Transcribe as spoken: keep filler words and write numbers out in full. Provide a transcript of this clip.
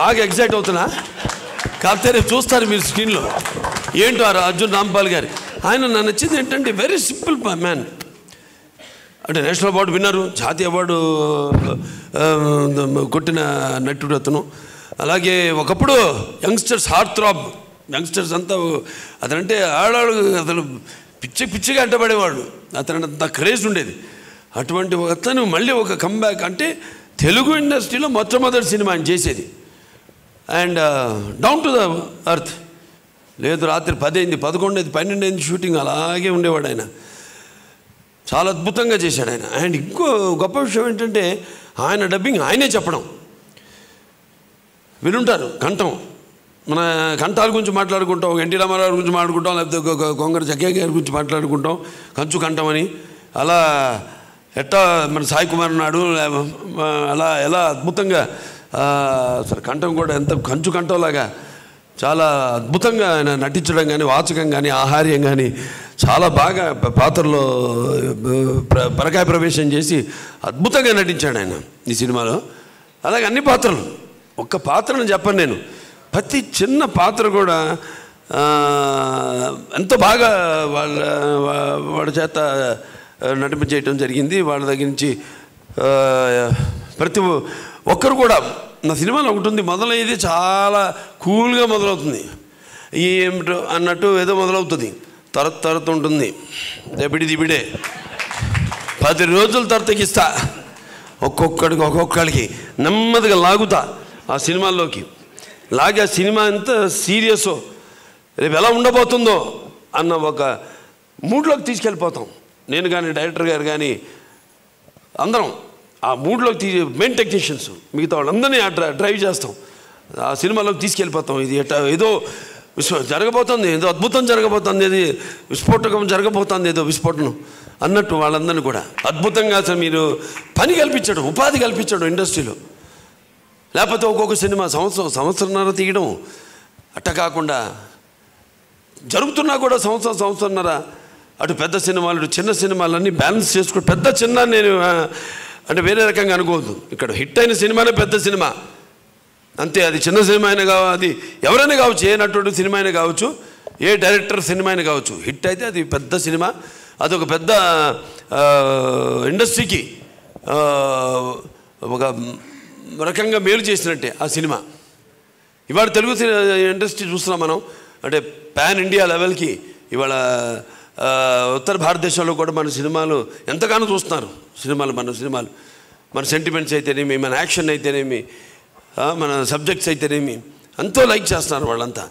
బాగా ఎగ్జైట్ అవుతున్నా, కాకపోతే రేపు చూస్తారు మీరు స్క్రీన్లో. ఏంటో అర్జున్ రాంపాల్ గారి ఆయన నన్ను నచ్చింది ఏంటంటే వెరీ సింపుల్ మ్యాన్. అంటే నేషనల్ అవార్డు విన్నారు, జాతీయ అవార్డు కొట్టిన నటుడు అతను. అలాగే ఒకప్పుడు యంగ్స్టర్స్ హార్ట్ థ్రాబ్, యంగ్స్టర్స్ అంతా అతనంటే ఆడాడు, అతను పిచ్చి పిచ్చిగా అంటబడేవాడు, అతను అంత క్రేజ్ ఉండేది. అటువంటి అతను మళ్ళీ ఒక కంబ్యాక్, అంటే తెలుగు ఇండస్ట్రీలో మొట్టమొదటి సినిమా ఆయన చేసేది. And down to the earth, లేదు రాత్రి పది అయింది, పదకొండు అయింది, పన్నెండు అయింది షూటింగ్, అలాగే ఉండేవాడు ఆయన. చాలా అద్భుతంగా చేశాడు ఆయన. అండ్ ఇంకో గొప్ప విషయం ఏంటంటే ఆయన డబ్బింగ్ ఆయనే చెప్పడం. వినుంటారు కంఠం, మన కంఠాల గురించి మాట్లాడుకుంటాం, ఎన్టీ రామారావు గురించి మాట్లాడుకుంటాం, లేకపోతే కొంగర జగ్గయ్య గారి గురించి మాట్లాడుకుంటాం, కంచు కంఠం అని. అలా ఎట్టా మన సాయి కుమార్ నాయుడు అలా ఎలా అద్భుతంగా అసలు కంఠం కూడా ఎంత కంచు కంఠంలాగా చాలా అద్భుతంగా ఆయన నటించడం కానీ, వాచకం కానీ, ఆహార్యం కానీ చాలా బాగా పాత్రలో పరకాయ ప్రవేశం చేసి అద్భుతంగా నటించాడు ఆయన ఈ సినిమాలో. అలాగే అన్ని పాత్రలు, ఒక్క పాత్రను చెప్పను నేను, ప్రతి చిన్న పాత్ర కూడా ఎంతో బాగా వాళ్ళ వాడి చేత నటింపచేయటం జరిగింది. వాళ్ళ దగ్గర నుంచి ప్రతి ఒక్కరు కూడా. నా సినిమాలో ఒకటి ఉంది, మొదలయ్యేది చాలా కూల్గా మొదలవుతుంది, ఏమిటో అన్నట్టు ఏదో మొదలవుతుంది, తరత తరత ఉంటుంది, రేపిడి దిబిడే పది రోజులు తరతకిస్తా, ఒక్కొక్కడికి ఒక్కొక్కడికి నెమ్మదిగా లాగుతా ఆ సినిమాల్లోకి లాగే. ఆ సినిమా ఎంత సీరియసో, రేపు ఎలా ఉండబోతుందో అన్న ఒక మూడ్లోకి తీసుకెళ్ళిపోతాం. నేను కానీ డైరెక్టర్ గారు కానీ అందరం ఆ మూడ్లోకి తీ మెయిన్ టెక్నీషియన్స్ మిగతా వాళ్ళందరినీ డ్రైవ్ చేస్తాం, ఆ సినిమాలోకి తీసుకెళ్ళిపోతాం. ఇది ఏదో జరగబోతుంది, ఏదో అద్భుతం జరగబోతుంది, ఏది విస్ఫోటకం జరగబోతుంది, ఏదో విస్ఫోటనం అన్నట్టు వాళ్ళందరినీ కూడా అద్భుతంగా అసలు మీరు పని కల్పించడం, ఉపాధి కల్పించడం ఇండస్ట్రీలో. లేకపోతే ఒక్కొక్క సినిమా సంవత్సరం సంవత్సరంన్నర తీయడం, అట్ట కాకుండా జరుగుతున్నా కూడా సంవత్సరం సంవత్సరంన్నర అటు పెద్ద సినిమాలు ఇటు చిన్న సినిమాలన్నీ బ్యాలెన్స్ చేసుకుని, పెద్ద చిన్న నేను అంటే వేరే రకంగా అనుకోవద్దు, ఇక్కడ హిట్ అయిన సినిమానే పెద్ద సినిమా అంతే. అది చిన్న సినిమా అయినా కావచ్చు, అది ఎవరైనా కావచ్చు, ఏ నటుడు సినిమా అయినా కావచ్చు, ఏ డైరెక్టర్ సినిమా అయినా కావచ్చు, హిట్ అయితే అది పెద్ద సినిమా, అదొక పెద్ద ఇండస్ట్రీకి ఒక రకంగా మేలు చేసినట్టే ఆ సినిమా. ఇవాళ తెలుగు ఇండస్ట్రీ చూస్తున్నాం మనం, అంటే పాన్ ఇండియా లెవెల్కి ఇవాళ ఉత్తర భారతదేశంలో కూడా మన సినిమాలు ఎంతగానో చూస్తున్నారు. సినిమాలు మన సినిమాలు మన సెంటిమెంట్స్ అయితేనేమి, మన యాక్షన్ అయితేనేమి, మన సబ్జెక్ట్స్ అయితేనేమి ఎంతో లైక్ చేస్తున్నారు వాళ్ళంతా.